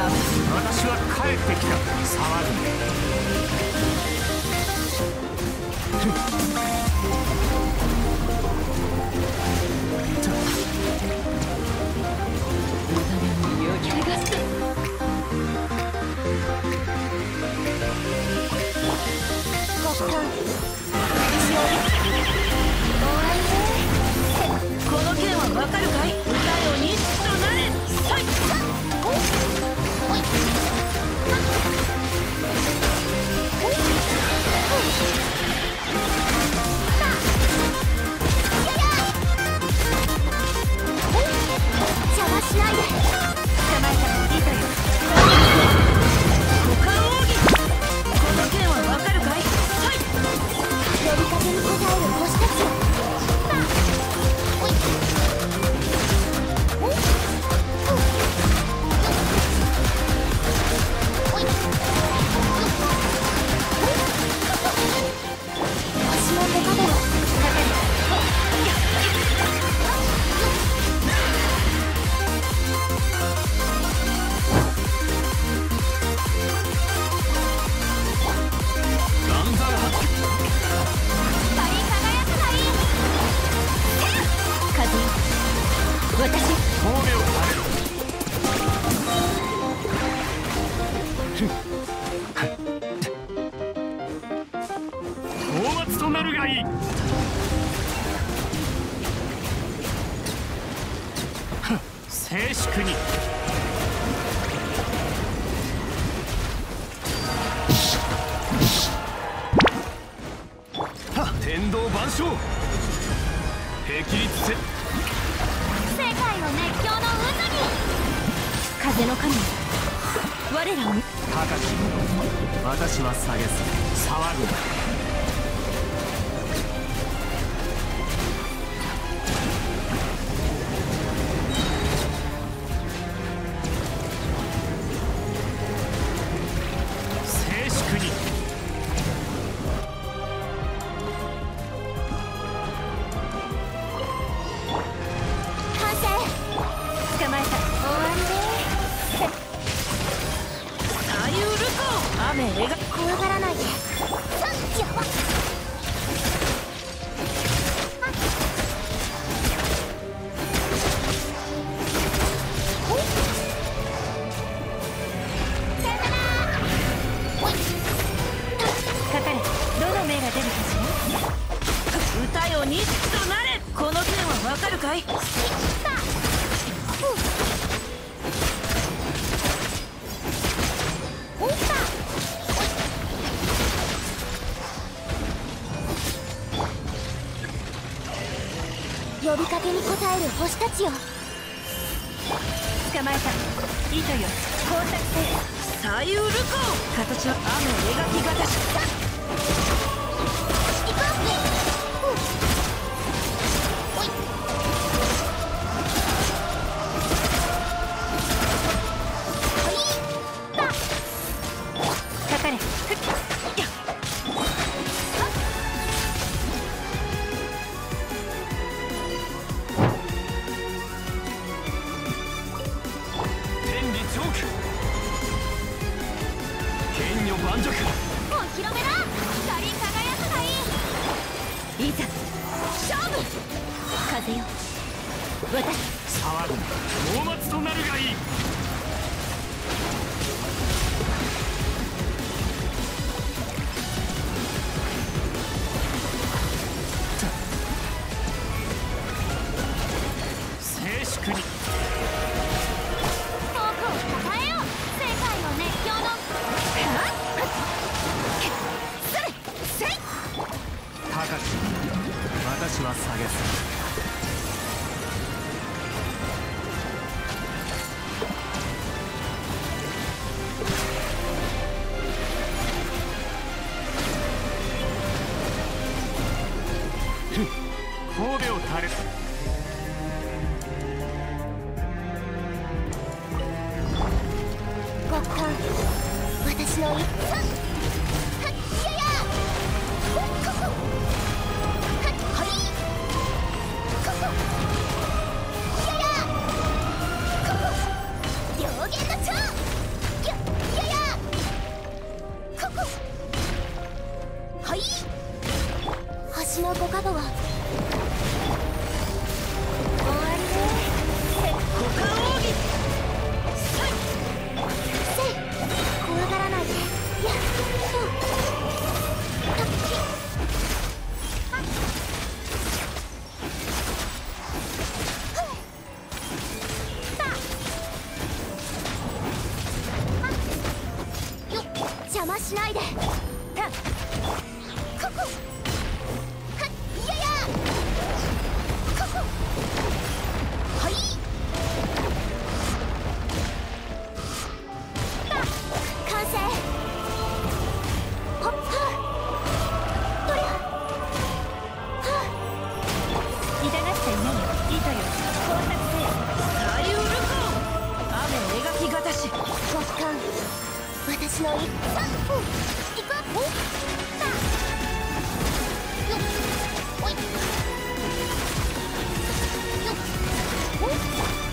だ。私は帰ってきた。この件はわかるかい？歌を認識となれ。邪魔しないで。捕まえたのいいだよ。五冠奥義。この件はわかるかい？呼びかけに答えを星たち。星たちよ、捕まえた。糸よ、光沢性左右ルコー形は雨描き形。行こう。かかれ。私もご加護を。終わりね。ご加護奥義。せい。怖がらないで。やっと。邪魔しないで。私の一番行くわ。おい。